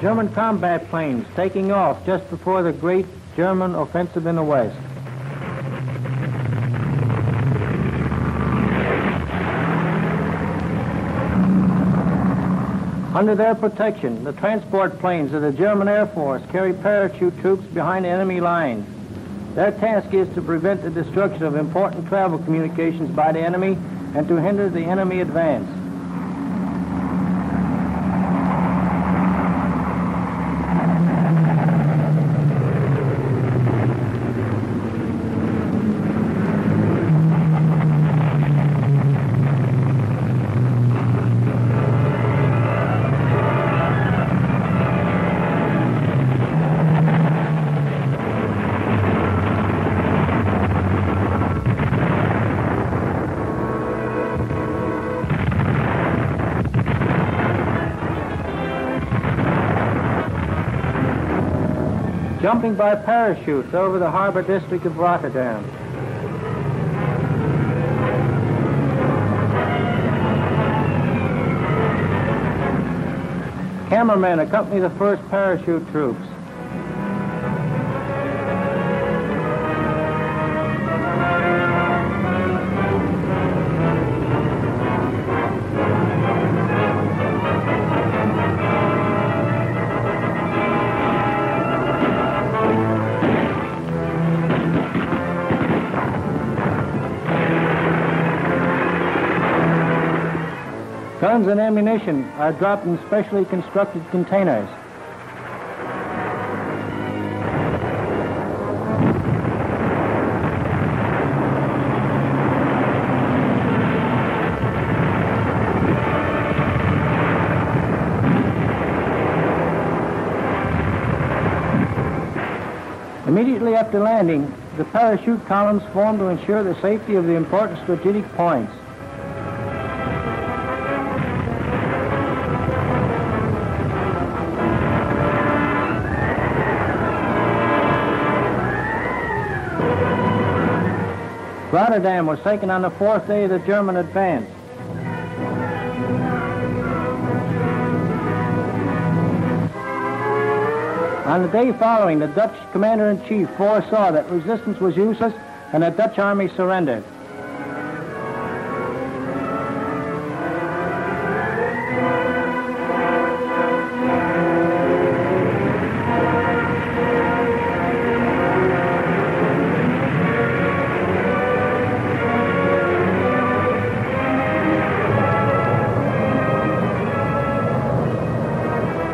German combat planes taking off just before the great German offensive in the West. Under their protection, the transport planes of the German Air Force carry parachute troops behind enemy lines. Their task is to prevent the destruction of important travel communications by the enemy and to hinder the enemy advance. Jumping by parachutes over the harbor district of Rotterdam. Cameramen accompany the first parachute troops. Guns and ammunition are dropped in specially constructed containers. Immediately after landing, the parachute columns form to ensure the safety of the important strategic points. Rotterdam was taken on the fourth day of the German advance. On the day following, the Dutch commander-in-chief foresaw that resistance was useless and the Dutch army surrendered.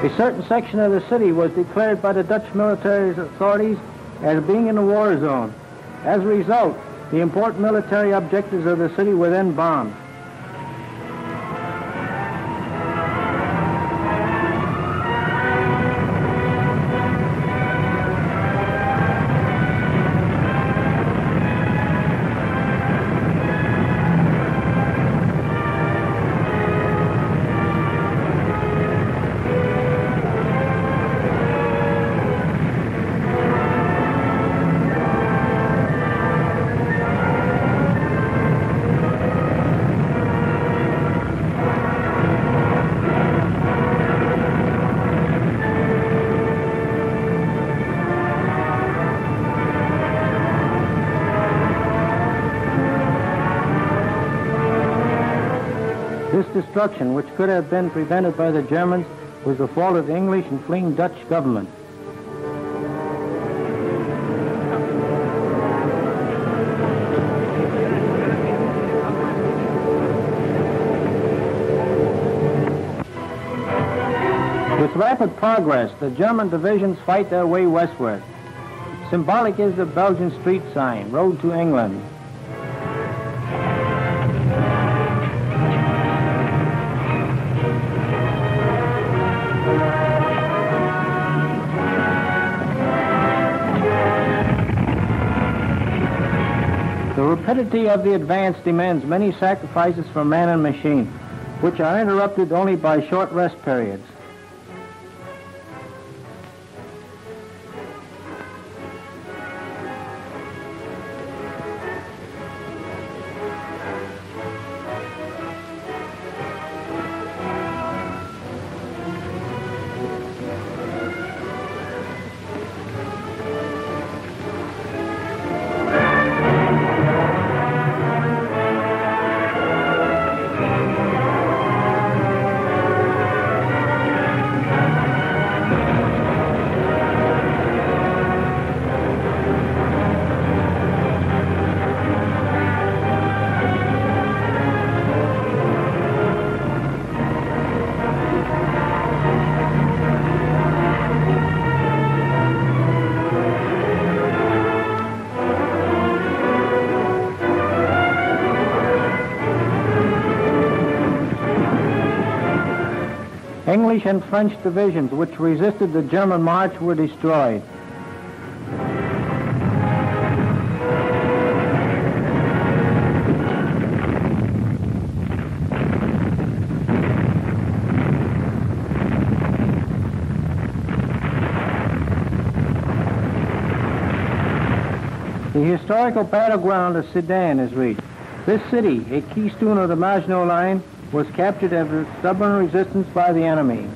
A certain section of the city was declared by the Dutch military authorities as being in the war zone. As a result, the important military objectives of the city were then bombed. This destruction, which could have been prevented by the Germans, was the fault of the English and fleeing Dutch government. With rapid progress, the German divisions fight their way westward. Symbolic is the Belgian street sign, "Road to England." The rapidity of the advance demands many sacrifices for man and machine, which are interrupted only by short rest periods. English and French divisions which resisted the German march were destroyed. The historical battleground of Sedan is reached. This city, a keystone of the Maginot Line, was captured after stubborn resistance by the enemy.